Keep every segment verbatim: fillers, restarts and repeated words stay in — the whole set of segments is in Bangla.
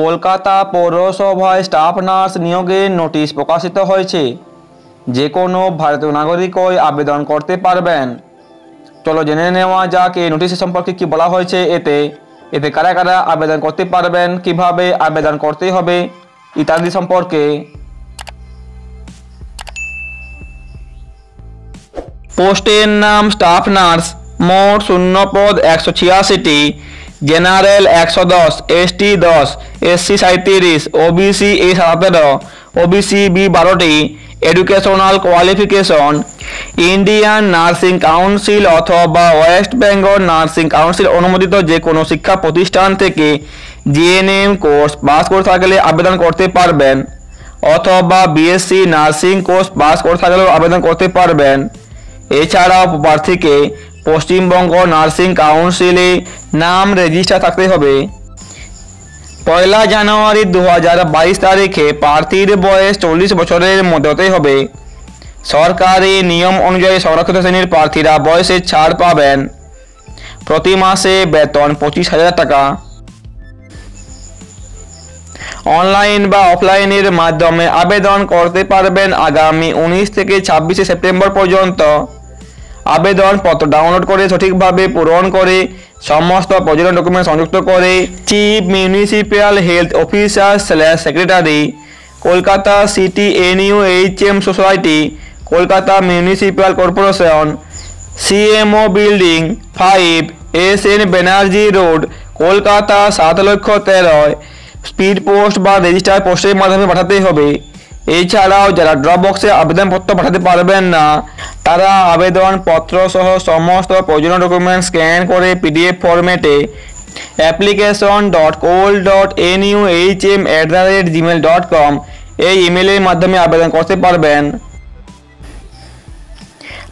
কলকাতা পৌরসভায় স্টাফ নার্স নিয়োগের নোটিশ প্রকাশিত হয়েছে। যে কোনো ভারতীয় নাগরিকই আবেদন করতে পারবেন। চলো জেনে নেওয়া যাক এই নোটিশ সম্পর্কে কি বলা হয়েছে, এতে এতে কারা কারা আবেদন করতে পারবেন, কিভাবে আবেদন করতে হবে ইত্যাদি সম্পর্কে। পোস্টের নাম স্টাফ নার্স, মোট শূন্য পদ একশো ছিয়াশিটি, জেনারেল একশো দশ, এস টি দশ, এস সি সাঁত্রিশ, ওবিসি এ সতেরো, ওবিসি বি বারোটি। Educational qualification Indian nursing council অথবা ওয়েস্ট বেঙ্গল নার্সিং কাউন্সিল অনুমোদিত যে কোনো শিক্ষা প্রতিষ্ঠান থেকে জিএনএম কোর্স পাস করে থাকলে আবেদন করতে পারবেন, অথবা বিএসসি নার্সিং কোর্স পাস করে থাকলেও আবেদন করতে পারবেন। এছাড়াও প্রার্থীকে পশ্চিমবঙ্গ নার্সিং কাউন্সিলে নাম রেজিস্টার থাকতে হবে। পয়লা জানুয়ারি দু হাজার বাইশ তারিখে প্রার্থীর বয়স চল্লিশ বছরের মধ্যে হতে হবে। সরকারি নিয়ম অনুযায়ী সংরক্ষিত শ্রেণীর প্রার্থীরা বয়সে ছাড় পাবেন। প্রতি মাসে বেতন পঁচিশ হাজার টাকা। অনলাইন বা অফলাইনের মাধ্যমে আবেদন করতে পারবেন। আগামী উনিশ থেকে ছাব্বিশে সেপ্টেম্বর পর্যন্ত আবেদনপত্র ডাউনলোড করে সঠিকভাবে পূরণ করে সমস্ত প্রয়োজনীয় ডকুমেন্ট সংযুক্ত করে chief municipal health officer slash secretary Kolkata city NUHM society Kolkata municipal corporation CMO building five S N Banerjee road Kolkata সাত লক্ষ তেরোয় স্পিড পোস্ট বা রেজিস্টার পোস্টের মাধ্যমে পাঠাতে হবে। এছাড়াও যারা ড্রপ বক্সে আবেদনপত্র পাঠাতে পারবেন না তারা আবেদনপত্র সহ সমস্ত প্রয়োজনীয় ডকুমেন্ট স্ক্যান করে পিডিএফ ফরম্যাটে application dot kol dot N U H M at the rate Gmail dot com এই ইমেলের মাধ্যমে আবেদন করতে পারবেন।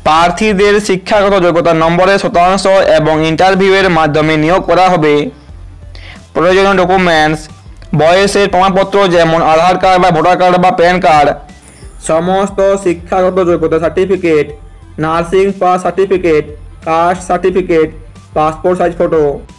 প্রার্থীদের শিক্ষাগত যোগ্যতা নম্বরের শতাংশ এবং ইন্টারভিউয়ের মাধ্যমে নিয়োগ করা হবে। প্রয়োজনীয় ডকুমেন্টস বয়সের প্রমাণপত্র যেমন আধার কার্ড বা ভোটার কার্ড বা প্যান কার্ড, সমস্ত শিক্ষাগত যোগ্যতা certificate, nursing pass certificate, caste certificate, passport size photo.